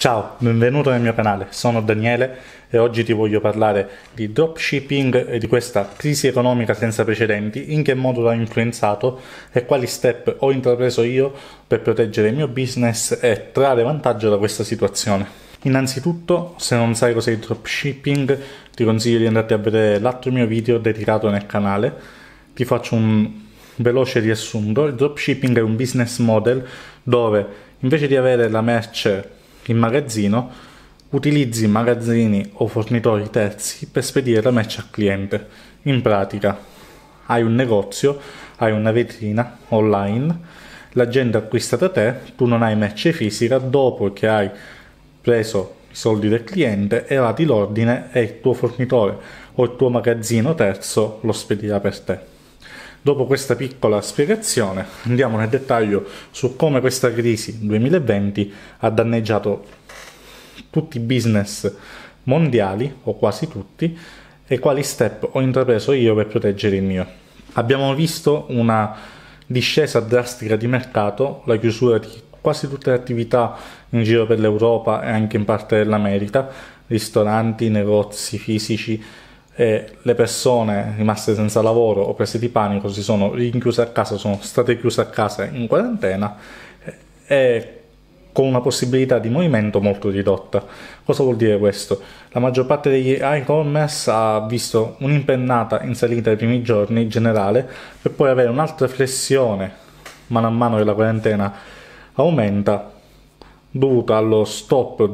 Ciao, benvenuto nel mio canale, sono Daniele e oggi ti voglio parlare di dropshipping e di questa crisi economica senza precedenti, in che modo l'ha influenzato e quali step ho intrapreso io per proteggere il mio business e trarre vantaggio da questa situazione. Innanzitutto, se non sai cos'è il dropshipping, ti consiglio di andare a vedere l'altro mio video dedicato nel canale. Ti faccio un veloce riassunto. Il dropshipping è un business model dove invece di avere la merce in magazzino, utilizzi magazzini o fornitori terzi per spedire la merce al cliente. In pratica, hai un negozio, hai una vetrina online, la gente acquista da te, tu non hai merce fisica, dopo che hai preso i soldi del cliente, evadi l'ordine e il tuo fornitore o il tuo magazzino terzo lo spedirà per te. Dopo questa piccola spiegazione andiamo nel dettaglio su come questa crisi 2020 ha danneggiato tutti i business mondiali, o quasi tutti, e quali step ho intrapreso io per proteggere il mio. Abbiamo visto una discesa drastica di mercato, la chiusura di quasi tutte le attività in giro per l'Europa e anche in parte dell'America, ristoranti, negozi fisici, e le persone rimaste senza lavoro o prese di panico si sono rinchiuse a casa, sono state chiuse a casa in quarantena e con una possibilità di movimento molto ridotta. Cosa vuol dire questo? La maggior parte degli e-commerce ha visto un'impennata in salita ai primi giorni in generale, per poi avere un'altra flessione mano a mano che la quarantena aumenta, dovuta allo stop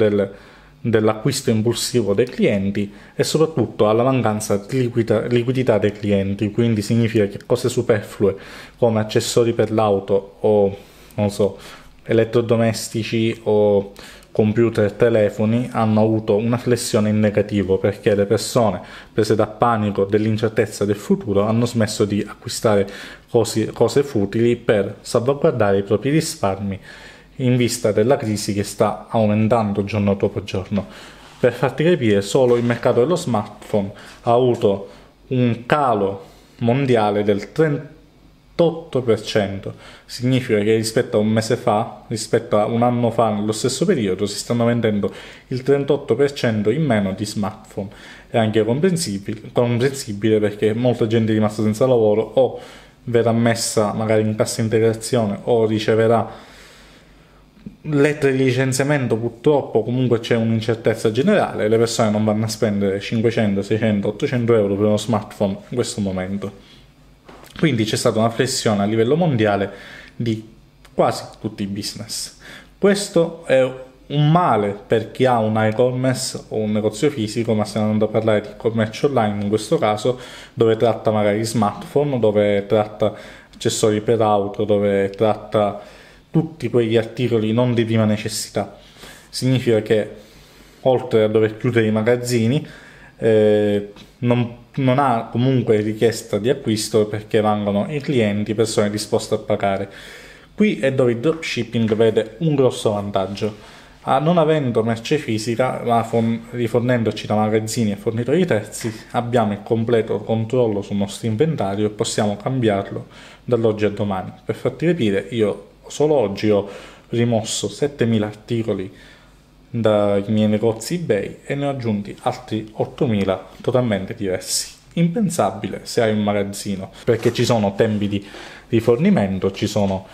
dell'acquisto impulsivo dei clienti e soprattutto alla mancanza di liquidità dei clienti. Quindi significa che cose superflue come accessori per l'auto o non so, elettrodomestici o computer, telefoni hanno avuto una flessione in negativo, perché le persone prese da panico dell'incertezza del futuro hanno smesso di acquistare cose futili per salvaguardare i propri risparmi in vista della crisi che sta aumentando giorno dopo giorno. Per farti capire, solo il mercato dello smartphone ha avuto un calo mondiale del 38%, significa che rispetto a un mese fa, rispetto a un anno fa nello stesso periodo, si stanno vendendo il 38% in meno di smartphone. È anche comprensibile perché molta gente è rimasta senza lavoro o verrà messa magari in cassa integrazione o riceverà lettere di licenziamento. Purtroppo comunque c'è un'incertezza generale, le persone non vanno a spendere 500, 600, 800 euro per uno smartphone in questo momento. Quindi c'è stata una flessione a livello mondiale di quasi tutti i business. Questo è un male per chi ha un e-commerce o un negozio fisico, ma stiamo andando a parlare di commercio online in questo caso, dove tratta magari smartphone, dove tratta accessori per auto, dove tratta tutti quegli articoli non di prima necessità. Significa che oltre a dover chiudere i magazzini non ha comunque richiesta di acquisto, perché mancano i clienti, persone disposte a pagare. Qui è dove il dropshipping vede un grosso vantaggio: non avendo merce fisica ma rifornendoci da magazzini e fornitori terzi, abbiamo il completo controllo sul nostro inventario e possiamo cambiarlo dall'oggi al domani. Per farti capire, io solo oggi ho rimosso 7.000 articoli dai miei negozi eBay e ne ho aggiunti altri 8.000 totalmente diversi. Impensabile se hai un magazzino, perché ci sono tempi di rifornimento, ci sono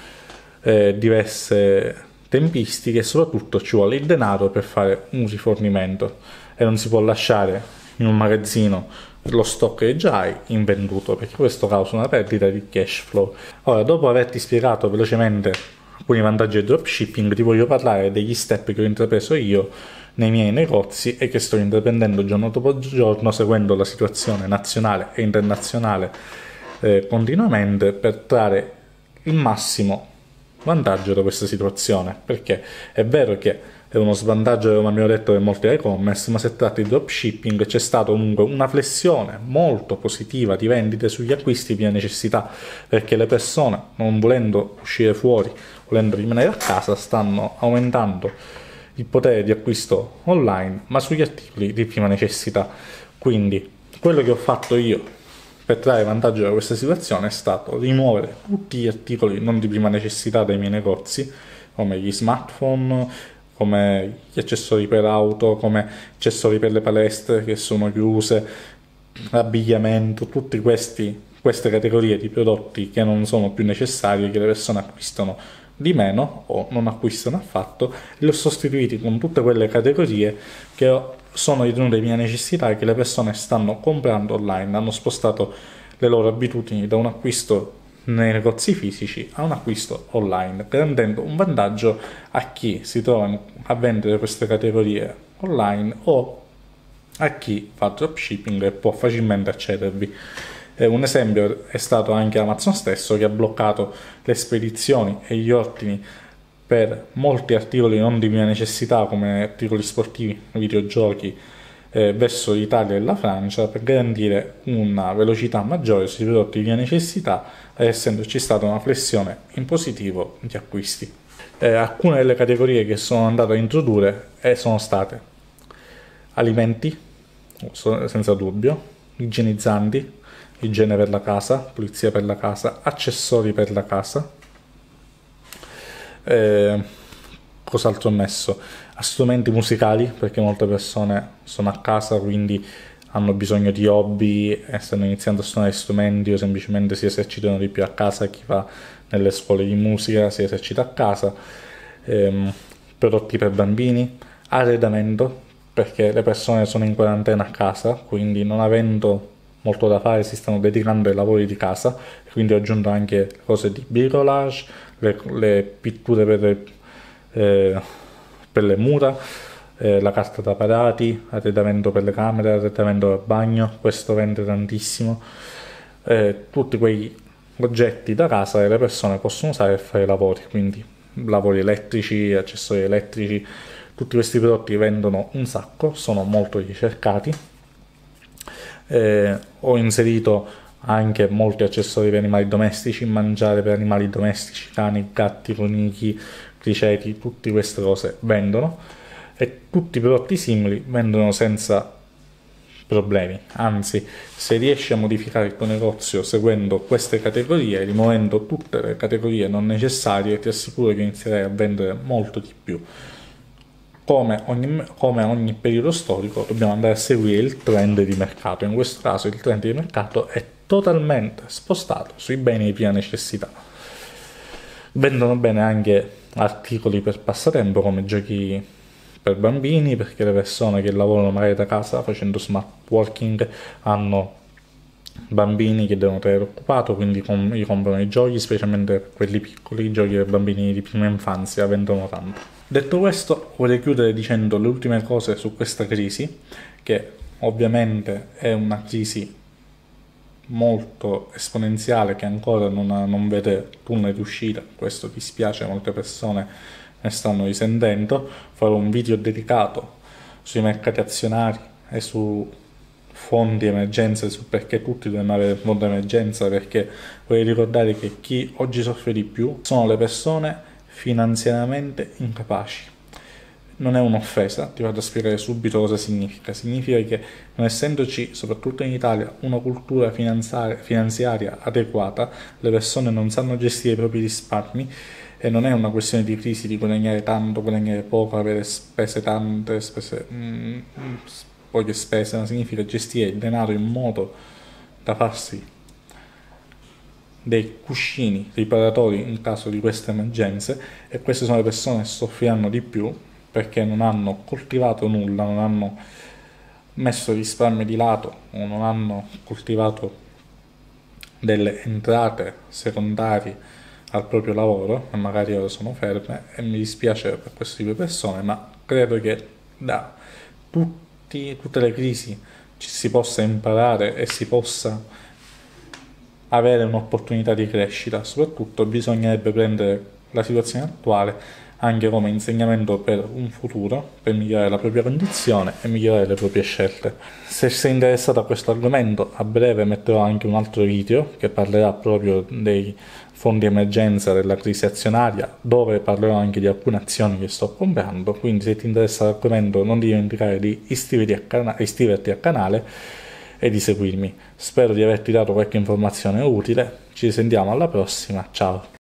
diverse tempistiche e soprattutto ci vuole il denaro per fare un rifornimento e non si può lasciare in un magazzino lo stock che già hai invenduto, perché questo causa una perdita di cash flow. Ora, dopo averti spiegato velocemente alcuni vantaggi del dropshipping, ti voglio parlare degli step che ho intrapreso io nei miei negozi e che sto intraprendendo giorno dopo giorno, seguendo la situazione nazionale e internazionale continuamente, per trarre il massimo vantaggio da questa situazione. Perché è vero che è uno svantaggio, come abbiamo detto, per molti e-commerce, ma se tratti di dropshipping c'è stata comunque una flessione molto positiva di vendite sugli acquisti via necessità, perché le persone, non volendo uscire fuori, volendo rimanere a casa, stanno aumentando il potere di acquisto online, ma sugli articoli di prima necessità. Quindi quello che ho fatto io per trarre vantaggio da questa situazione è stato rimuovere tutti gli articoli non di prima necessità dai miei negozi, come gli smartphone, come gli accessori per auto, come accessori per le palestre che sono chiuse, abbigliamento, tutte queste categorie di prodotti che non sono più necessari, che le persone acquistano di meno o non acquistano affatto, li ho sostituiti con tutte quelle categorie che sono ritenute mia necessità e che le persone stanno comprando online, hanno spostato le loro abitudini da un acquisto nei negozi fisici a un acquisto online, rendendo un vantaggio a chi si trova a vendere queste categorie online o a chi fa dropshipping e può facilmente accedervi. Un esempio è stato anche Amazon stesso, che ha bloccato le spedizioni e gli ordini per molti articoli non di mia necessità, come articoli sportivi, videogiochi, verso l'Italia e la Francia, per garantire una velocità maggiore sui prodotti di mia necessità, essendoci stata una flessione in positivo di acquisti. Alcune delle categorie che sono andato a introdurre sono state alimenti, senza dubbio, igienizzanti, igiene per la casa, pulizia per la casa, accessori per la casa. Cos'altro ho messo? Strumenti musicali, perché molte persone sono a casa, quindi hanno bisogno di hobby e stanno iniziando a suonare strumenti o semplicemente si esercitano di più a casa. Chi va nelle scuole di musica si esercita a casa. Prodotti per bambini, arredamento, perché le persone sono in quarantena a casa, quindi non avendo molto da fare si stanno dedicando ai lavori di casa, quindi ho aggiunto anche cose di bricolage, le pitture per le mura, la carta da parati, arredamento per le camere, arredamento per bagno, questo vende tantissimo, tutti quei oggetti da casa che le persone possono usare per fare lavori, quindi lavori elettrici, accessori elettrici, tutti questi prodotti vendono un sacco, sono molto ricercati. Ho inserito anche molti accessori per animali domestici, mangiare per animali domestici, cani, gatti, conigli, criceti, tutte queste cose vendono e tutti i prodotti simili vendono senza problemi, anzi se riesci a modificare il tuo negozio seguendo queste categorie, rimuovendo tutte le categorie non necessarie, ti assicuro che inizierai a vendere molto di più. Come ogni periodo storico dobbiamo andare a seguire il trend di mercato, in questo caso il trend di mercato è totalmente spostato sui beni di prima necessità. Vendono bene anche articoli per passatempo come giochi per bambini, perché le persone che lavorano magari da casa facendo smart working hanno bambini che devono tenere occupato, quindi gli comprano i giochi, specialmente per quelli piccoli, i giochi per bambini di prima infanzia vendono tanto. Detto questo, vorrei chiudere dicendo le ultime cose su questa crisi, che ovviamente è una crisi molto esponenziale che ancora non vede tunnel di uscita, questo dispiace, molte persone ne stanno risentendo. Farò un video dedicato sui mercati azionari e su fondi emergenza, su perché tutti devono avere fondi emergenza, perché vorrei ricordare che chi oggi soffre di più sono le persone finanziariamente incapaci. Non è un'offesa, ti vado a spiegare subito cosa significa. Significa che non essendoci, soprattutto in Italia, una cultura finanziaria adeguata, le persone non sanno gestire i propri risparmi. E non è una questione di crisi di guadagnare tanto, guadagnare poco, avere spese tante, poche spese, ma significa gestire il denaro in modo da farsi dei cuscini riparatori in caso di queste emergenze, e queste sono le persone che soffriranno di più perché non hanno coltivato nulla, non hanno messo risparmi di lato o non hanno coltivato delle entrate secondarie al proprio lavoro e magari ora sono ferme, e mi dispiace per questo tipo di persone, ma credo che da tutte le crisi ci si possa imparare e si possa avere un'opportunità di crescita. Soprattutto bisognerebbe prendere la situazione attuale anche come insegnamento per un futuro, per migliorare la propria condizione e migliorare le proprie scelte. Se sei interessato a questo argomento, a breve metterò anche un altro video che parlerà proprio dei fondi emergenza, della crisi azionaria, dove parlerò anche di alcune azioni che sto comprando, quindi se ti interessa l'argomento non dimenticare di iscriverti al canale e di seguirmi. Spero di averti dato qualche informazione utile, ci sentiamo alla prossima, ciao!